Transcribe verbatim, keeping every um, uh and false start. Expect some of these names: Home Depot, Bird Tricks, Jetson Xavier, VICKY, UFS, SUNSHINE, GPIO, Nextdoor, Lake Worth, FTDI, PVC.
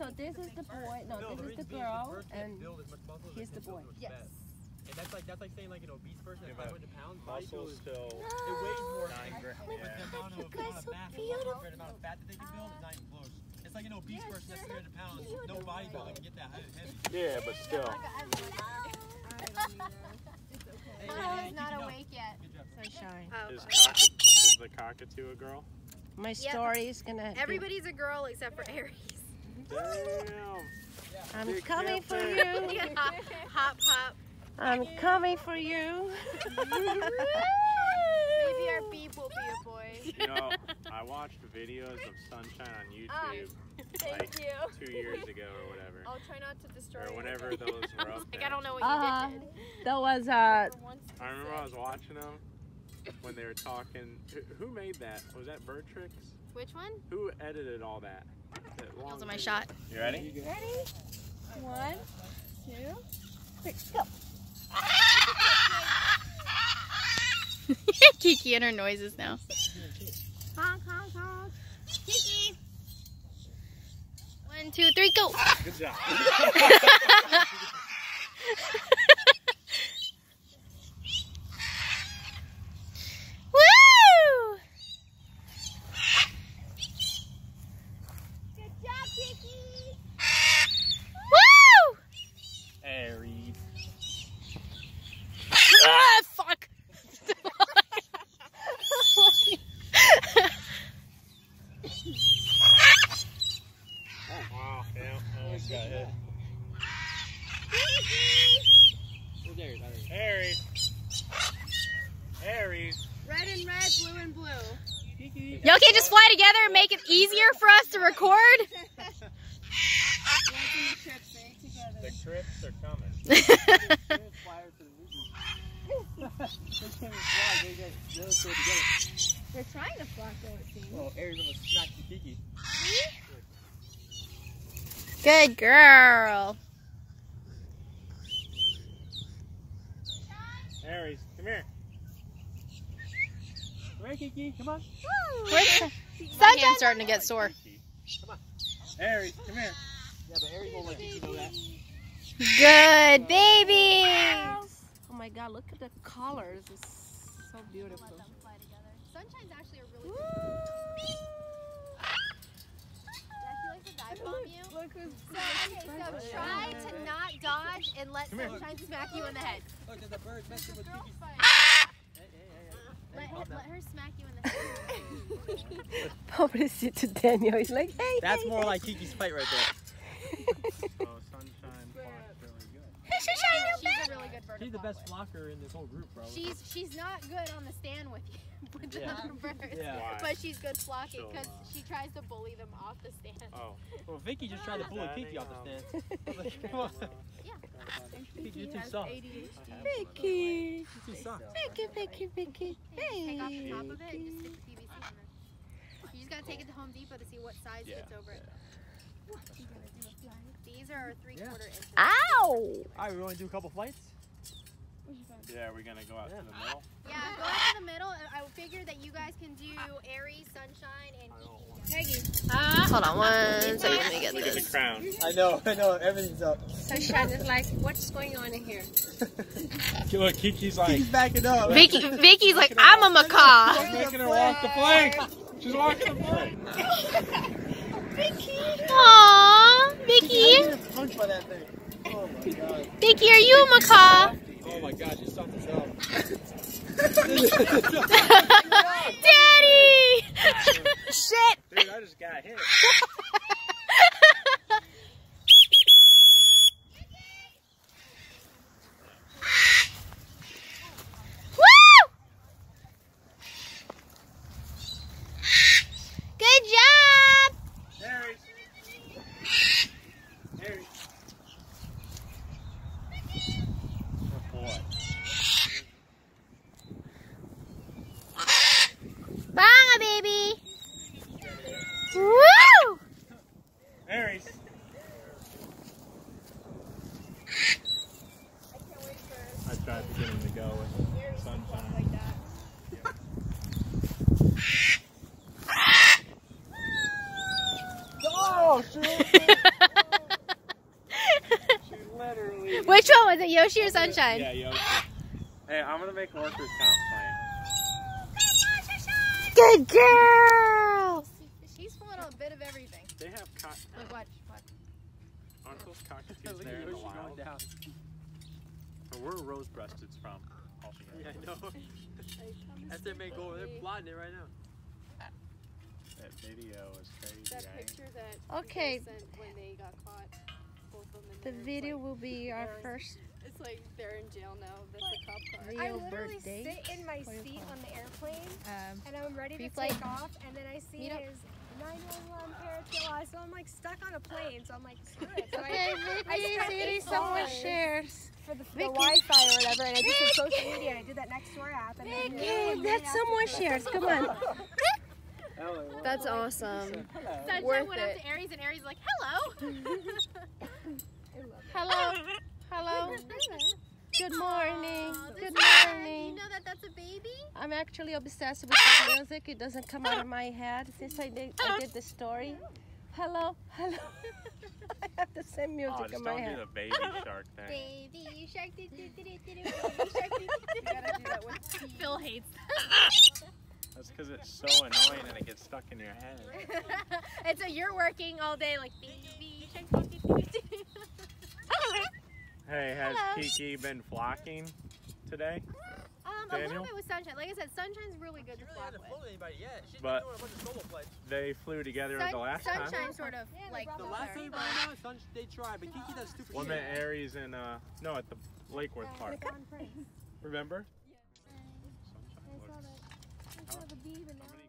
so this is the boy. No, no this is the girl, and he's the boy. Yes. And that's like that's like saying like an obese person at five hundred pounds. Muscles still. It weighs more. The amount of fat that they can build is not even close. It's like an obese person that's three hundred pounds. No bodybuilding can get that heavy. Yeah, but still. Mono's not awake yet. Sunshine. Is the cockatoo a girl? My story is gonna. Everybody's a girl except for Aries. Damn. I'm coming for you. Hop, hop. I'm coming for you. Maybe our beep will be a boy. You know, I watched videos of Sunshine on YouTube um, thank like you. two years ago or whatever. I'll try not to destroy Or whenever those were up there. Like, I don't know what uh, you did. That was, uh... I remember I was watching them when they were talking. Who made that? Was that Bird Tricks? Which one? Who edited all that? That was my shot. You ready? You ready? One, two, three, go. Kiki and her noises now. Honk, honk, honk. Kiki. One, two, three, go. Good job. Woo! Good job, Kiki. Woo! Aries. Ah, fuck. Aries. Aries. Red and red, blue and blue. Y'all can't just fly together and make it easier for us to record? The trips are coming. They're trying to flock those. Well, Aries almost smacked the Kiki. Good girl. Aries, come here. Come here, Kiki. Come on. My hand's starting to get sore. Come on. Aries, come here. Yeah, but Aries won't let Kiki know that. Good baby. Wow. Oh my God, look at the colors. It's so beautiful. Let them fly together. Sunshine's actually a really good girl. You. So, okay, so try to not dodge and let Sunshine smack you in the head. Look, there's a bird messing with Kiki's fight. Hey, hey, hey, hey. Let, let her smack you in the head. Pobrecito Daniel, he's like, hey, that's hey, more hey. Like Kiki's fight right there. So Sunshine flocks really good. Hey, Sunshine, you're back. She's a really good bird. She's the best flocker in this whole group, bro. She's she's not good on the stand with you. With the yeah. other birds, yeah. But she's good flocking because so, uh, she tries to bully them off the stand. Oh, well, Vicky just tried to bully Kiki off the stand. Come on. Yeah. Vicky, you're too soft. Vicky. You're too soft. Vicky, Vicky, Vicky. Hey. Take off the top of it and just stick the P V C in. You just gotta take it to Home Depot to see what size yeah. fits over it. These are three-quarter yeah. inches. Ow! All right, we want to do a couple flights. Yeah, we're gonna go out yeah. to the middle. Yeah, go out to the middle. I figure that you guys can do Aries, Sunshine, and Peggy. Uh, Hold on one second, let me get this. Look at the crown. I know, I know, everything's up. Sunshine is like, what's going on in here? Look, Kiki's like, Kiki's backing up. Vicky, Vicky's like, I'm a macaw. She's making her walk the plank. She's walking the plank. Vicky. Aww, Vicky. I'm just punched by that thing. Oh my God. Vicky, are you a macaw? Oh my God, just something's up. Daddy! Shit! Dude, I just got hit. Oh, shit. Yoshi or Sunshine? Yeah, Yoshi. Hey, I'm gonna make a workers' comp plan. Good girl! She's pulling a bit of everything. They have cockatoos. Look, watch, watch. Aren't those cockatoos there in the wild? Down. Where are rose-breasteds from? Yeah, I know. That's their main goal. They're blinding it right now. That video is crazy. That picture that okay. Sent when they got caught. Both of them the video like, will be our first. It's like they're in jail now. That's a cop car. I literally birthday. sit in my seat on the airplane, um, and I'm ready to flight. take off, and then I see Meet his nine one one paratrooper, so I'm like stuck on a plane, so I'm like, screw it. So okay, I, maybe someone shares. For the, the Wi-Fi or whatever, and I just did social media, and I did that Nextdoor app. And Vicky, then that someone shares, come on. That's awesome. Sunshine Worth went it. up to Aries, and Aries like, hello. Hello. Hello. Good morning. Aww, Good morning. You know that that's a baby? I'm actually obsessed with the music. It doesn't come out of my head since I did, I did the story. Hello. Hello. I have the same music oh, in my head. Just don't do the baby shark thing. Baby shark. Do, do, do, do, baby shark. Do, do, do. You gotta do that one. Phil hates that. That's because it's so annoying and it gets stuck in your head. And so you're working all day like baby shark. Do, do, do, do. Hey, has Hello. Kiki been flocking today? Um, Daniel? A little bit with Sunshine. Like I said, Sunshine's really good she to really flock with. She hasn't flown anybody yet. She's been doing a bunch of solo flights. They flew together Sun the last Sunshine time. Sunshine sort of, yeah, like, the last time I know, they tried, but Kiki does stupid well, shit. One at Aries and, uh, no, at the Lake Worth Park. Remember? Yeah. I saw that. I saw the bee, but now